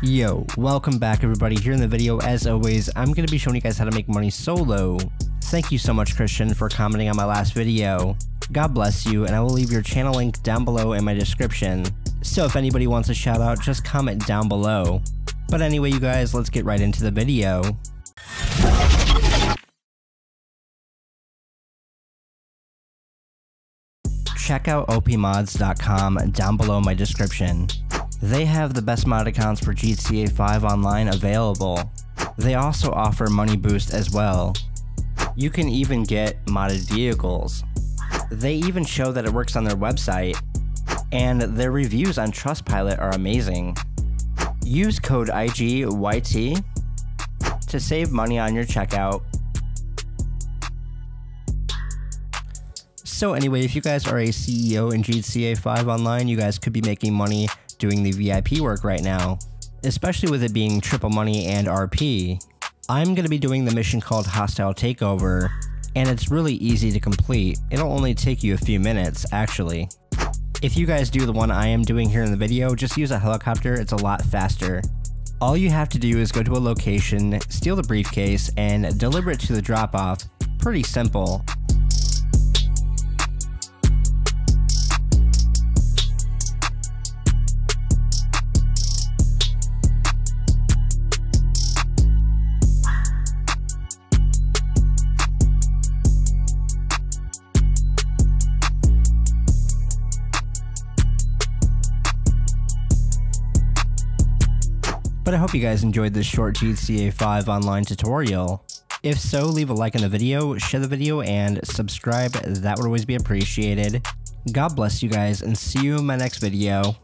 Yo, welcome back everybody. Here in the video, as always, I'm going to be showing you guys how to make money solo. Thank you so much, Christian, for commenting on my last video. God bless you, and I will leave your channel link down below in my description. So if anybody wants a shout out, just comment down below. But anyway, you guys, let's get right into the video. Check out OPModz.com down below my description. They have the best mod accounts for GTA 5 online available. They also offer money boost as well. You can even get modded vehicles. They even show that it works on their website, and their reviews on Trustpilot are amazing. Use code IGYT to save money on your checkout. So anyway, if you guys are a CEO in GTA 5 online, you guys could be making money doing the VIP work right now, especially with it being triple money and RP. I'm going to be doing the mission called Hostile Takeover, and it's really easy to complete. It'll only take you a few minutes, actually. If you guys do the one I am doing here in the video, just use a helicopter, it's a lot faster. All you have to do is go to a location, steal the briefcase, and deliver it to the drop-off. Pretty simple. But I hope you guys enjoyed this short GTA 5 online tutorial. If so, leave a like on the video, share the video, and subscribe. That would always be appreciated. God bless you guys, and see you in my next video.